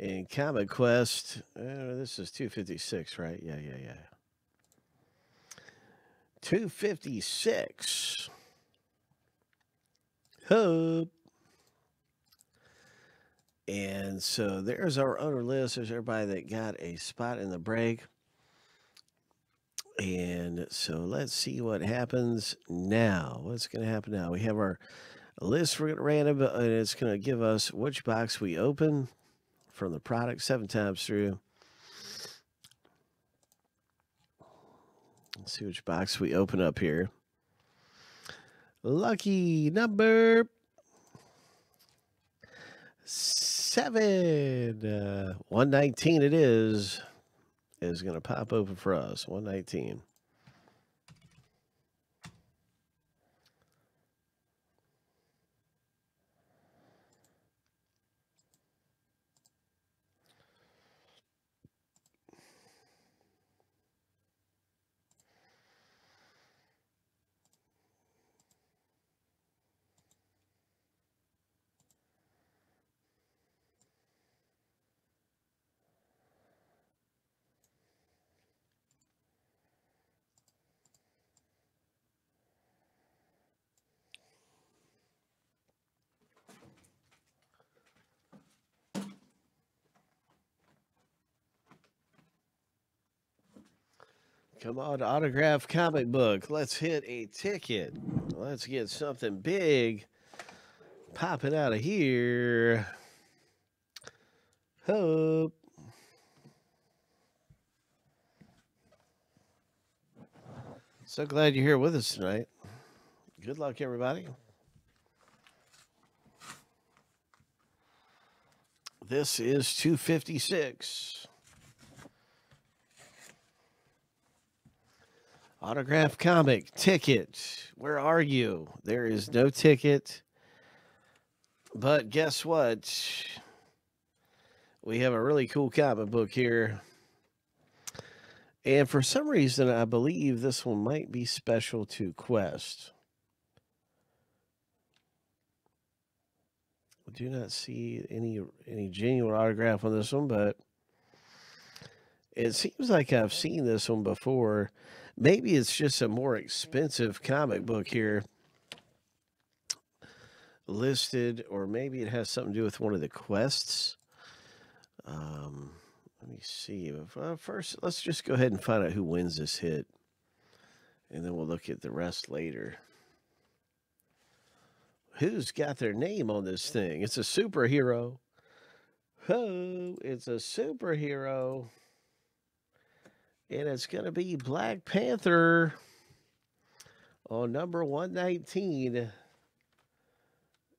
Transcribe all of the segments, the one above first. in Comic Quest. This is 256, right? Yeah. 256. Hub. And so there's our other list. There's everybody that got a spot in the break. And so let's see what happens now. What's going to happen now? We have our list for random, and it's going to give us which box we open from the product 7 times through. Let's see which box we open up here. Lucky number 7. 119 it is going to pop open for us. 119. Come on, autograph comic book. Let's hit a ticket. Let's get something big popping out of here. Hope. So glad you're here with us tonight. Good luck, everybody. This is 256. Autograph comic ticket. Where are you? There is no ticket. But guess what? We have a really cool comic book here. And for some reason, I believe this one might be special to Quest. I do not see any genuine autograph on this one, but it seems like I've seen this one before. Maybe it's just a more expensive comic book here listed, or maybe it has something to do with one of the quests. Let me see. First, let's just go ahead and find out who wins this hit, and then we'll look at the rest later. Who's got their name on this thing? It's a superhero. Oh, it's a superhero. And it's going to be Black Panther on number 119.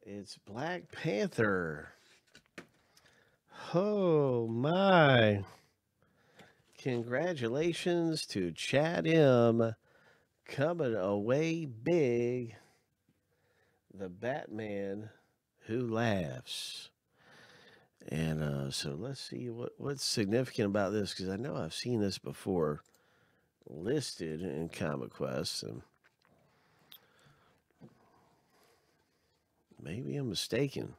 It's Black Panther. Oh, my. Congratulations to Chad M. Coming away big. The Batman Who Laughs. And so let's see what's significant about this, because I know I've seen this before listed in Comic Quest, and maybe I'm mistaken.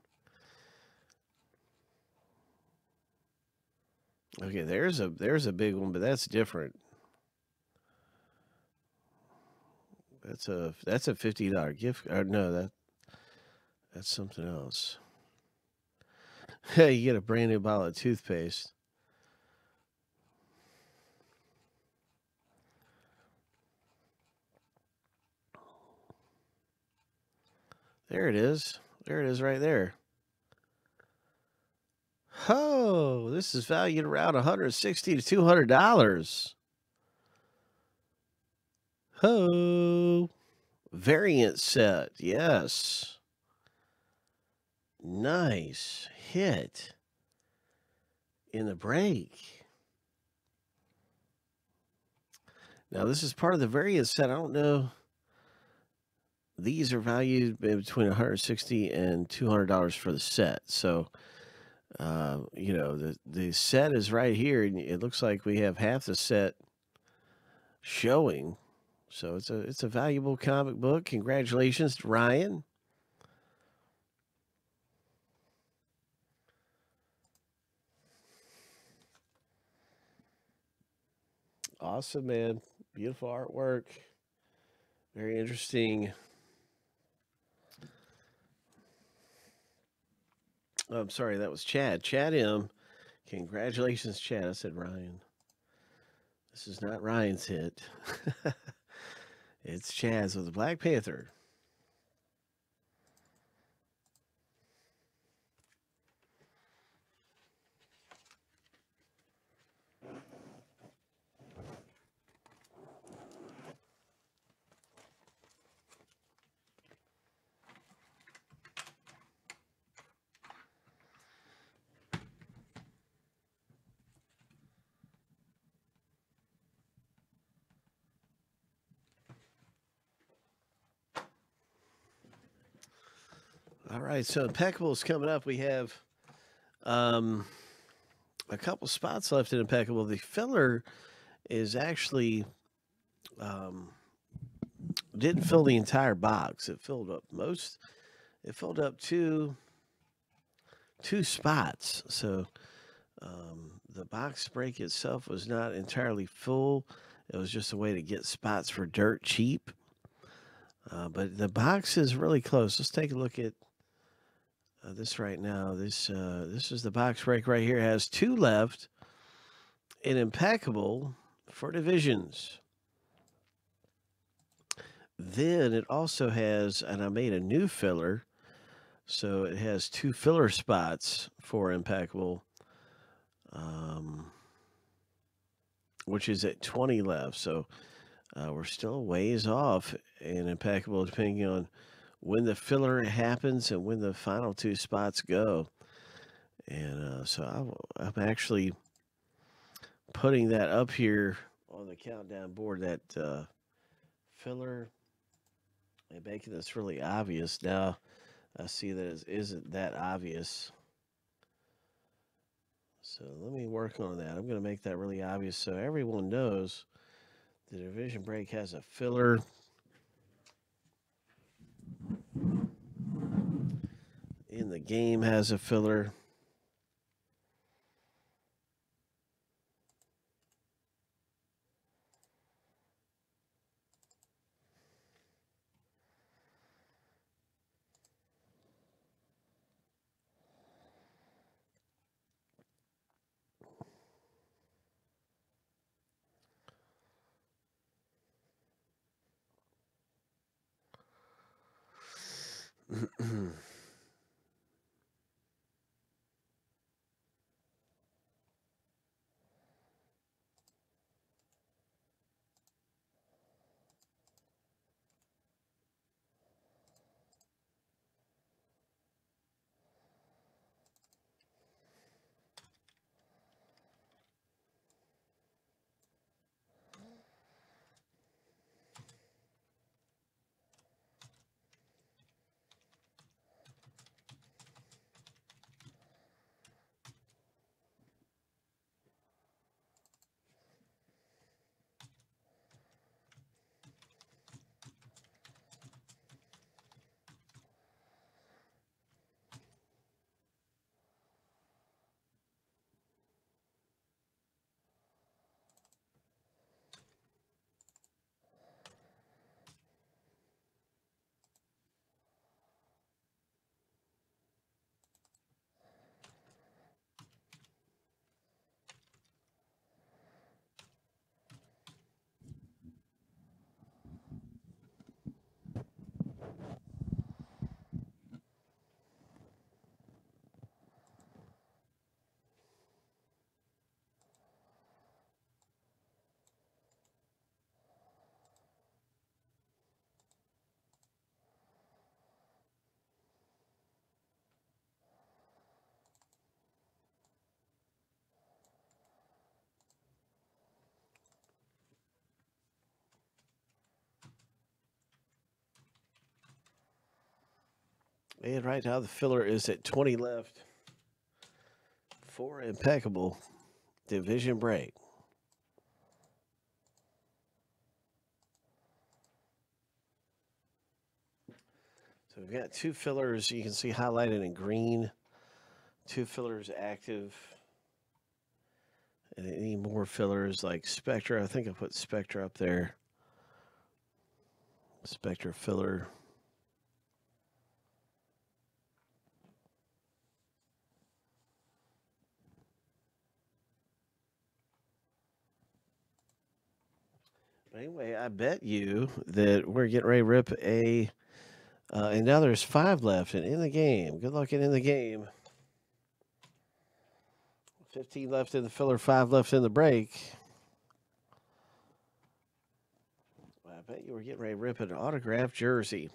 Okay, there's a big one, but that's different. That's a $50 gift card. No, that's something else. Hey, you get a brand new bottle of toothpaste. There it is. There it is right there. Oh, this is valued around $160 to $200. Oh, variant set. Yes. Nice hit in the break. Now, this is part of the variant set. I don't know. These are valued between $160 and $200 for the set. So, you know, the set is right here, and it looks like we have half the set showing. So it's a valuable comic book. Congratulations to Ryan. awesome, man. Beautiful artwork. Very interesting. I'm sorry, that was Chad. Chad M. Congratulations, Chad. I said Ryan. This is not Ryan's hit. It's Chad's with the Black Panther. All right, so Impeccable is coming up. We have a couple spots left in Impeccable. The filler is actually didn't fill the entire box. It filled up most. It filled up two spots. So the box break itself was not entirely full. It was just a way to get spots for dirt cheap. But the box is really close. Let's take a look at this right now. This is the box break right here. It has two left in Impeccable for divisions. Then it also has, and I made a new filler, so it has two filler spots for Impeccable, which is at 20 left. So we're still a ways off in Impeccable, depending on when the filler happens and when the final two spots go. And so I'm actually putting that up here on the countdown board, that filler, and making this really obvious. Now I see that it isn't that obvious. So let me work on that. I'm going to make that really obvious so everyone knows the division break has a filler. In the game has a filler. And right now the filler is at 20 left for Impeccable division break. So we've got two fillers you can see highlighted in green. Two fillers active And any more fillers like Spectra. I think I put Spectra up there. Spectra filler. But anyway, I bet you that we're getting ready to rip a... and now there's 5 left and in the game. Good luck and in the game. 15 left in the filler, 5 left in the break. Well, I bet you were getting ready to rip an autographed jersey.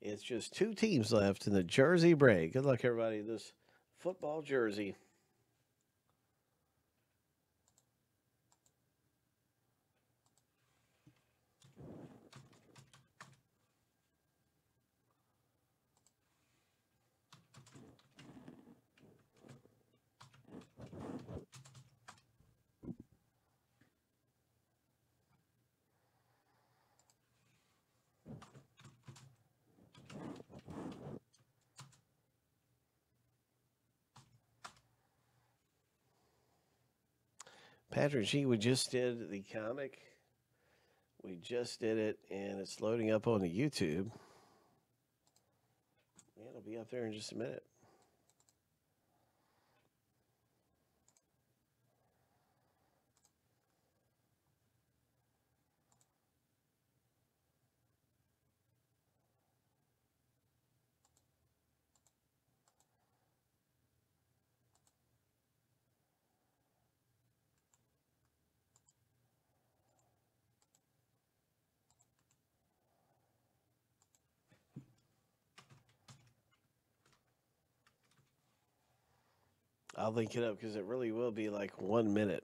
It's just 2 teams left in the jersey break. Good luck, everybody. This football jersey. Patrick G, we just did the comic. We just did it, and it's loading up on the YouTube. And it'll be up there in just a minute. I'll link it up because it really will be like 1 minute.